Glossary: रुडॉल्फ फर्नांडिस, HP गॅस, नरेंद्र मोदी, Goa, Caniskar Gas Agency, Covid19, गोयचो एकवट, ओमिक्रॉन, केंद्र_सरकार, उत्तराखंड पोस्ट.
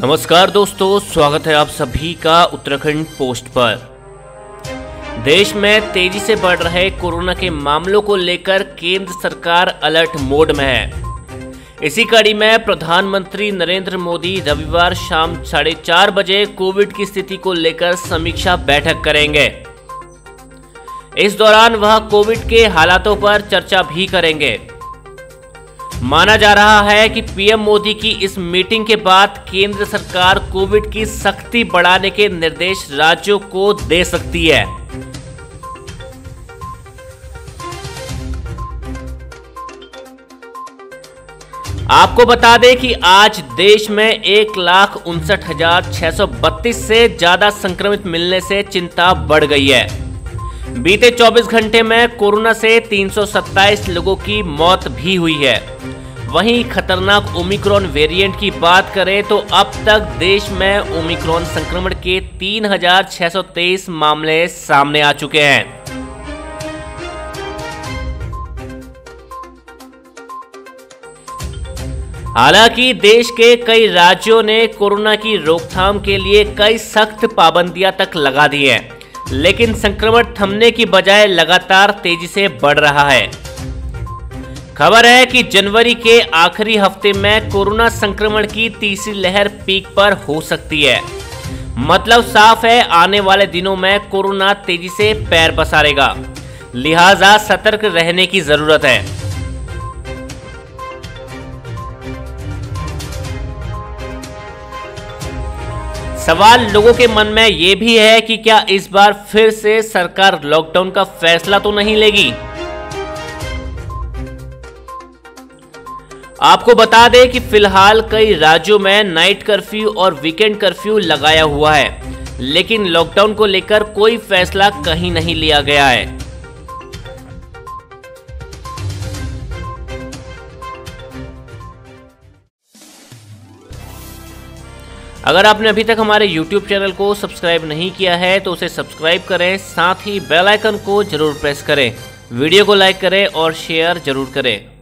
नमस्कार दोस्तों, स्वागत है आप सभी का उत्तराखंड पोस्ट पर। देश में तेजी से बढ़ रहे कोरोना के मामलों को लेकर केंद्र सरकार अलर्ट मोड में है। इसी कड़ी में प्रधानमंत्री नरेंद्र मोदी रविवार शाम 4:30 बजे कोविड की स्थिति को लेकर समीक्षा बैठक करेंगे। इस दौरान वह कोविड के हालातों पर चर्चा भी करेंगे। माना जा रहा है कि पीएम मोदी की इस मीटिंग के बाद केंद्र सरकार कोविड की सख्ती बढ़ाने के निर्देश राज्यों को दे सकती है। आपको बता दें कि आज देश में 1,59,632 से ज्यादा संक्रमित मिलने से चिंता बढ़ गई है। बीते 24 घंटे में कोरोना से 327 लोगों की मौत भी हुई है। वहीं खतरनाक ओमिक्रॉन वेरिएंट की बात करें तो अब तक देश में ओमिक्रॉन संक्रमण के 3,623 मामले सामने आ चुके हैं। हालांकि देश के कई राज्यों ने कोरोना की रोकथाम के लिए कई सख्त पाबंदियां तक लगा दी हैं, लेकिन संक्रमण थमने की बजाय लगातार तेजी से बढ़ रहा है। खबर है कि जनवरी के आखिरी हफ्ते में कोरोना संक्रमण की तीसरी लहर पीक पर हो सकती है। मतलब साफ है, आने वाले दिनों में कोरोना तेजी से पैर पसारेगा, लिहाजा सतर्क रहने की जरूरत है। सवाल लोगों के मन में ये भी है कि क्या इस बार फिर से सरकार लॉकडाउन का फैसला तो नहीं लेगी। आपको बता दें कि फिलहाल कई राज्यों में नाइट कर्फ्यू और वीकेंड कर्फ्यू लगाया हुआ है, लेकिन लॉकडाउन को लेकर कोई फैसला कहीं नहीं लिया गया है। अगर आपने अभी तक हमारे YouTube चैनल को सब्सक्राइब नहीं किया है तो उसे सब्सक्राइब करें, साथ ही बेल आइकन को जरूर प्रेस करें। वीडियो को लाइक करें और शेयर जरूर करें।